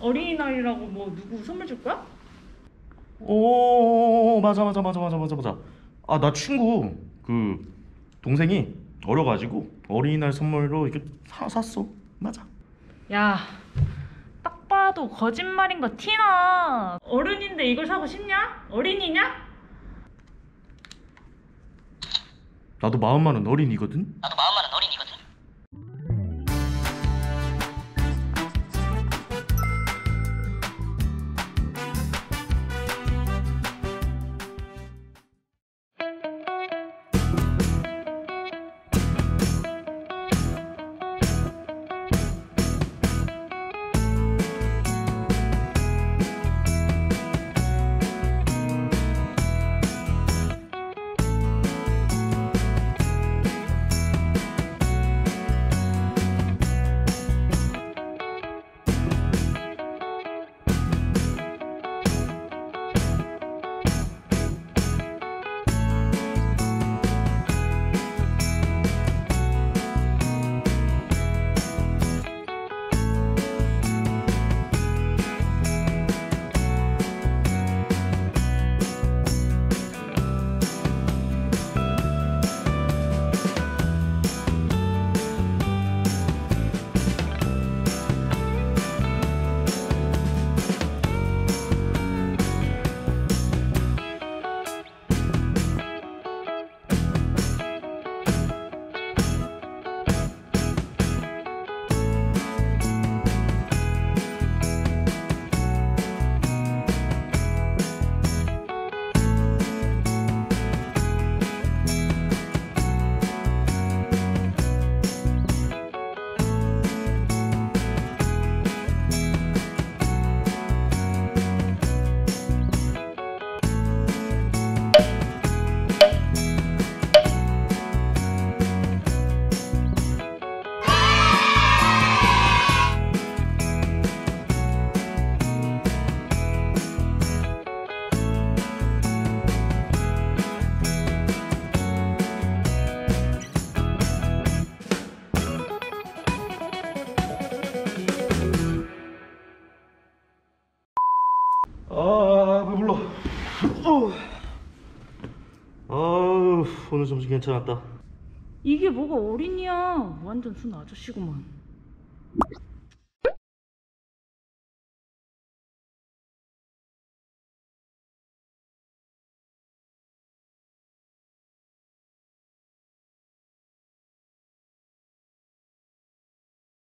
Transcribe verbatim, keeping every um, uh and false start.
어린이날이라고 뭐 누구 선물 줄 거야? 오 맞아 맞아 맞아 맞아 맞아 맞아. 아 나 친구 그 동생이 어려가지고 어린이날 선물로 이렇게 사, 샀어. 맞아. 야 딱 봐도 거짓말인 거 티나. 어른인데 이걸 사고 싶냐? 어린이냐? 나도 마음만은 어린이거든? 나도 마음만은 어린이거든? 아우 오늘 점심 괜찮았다. 이게 뭐가 어린이야. 완전 순 아저씨구만.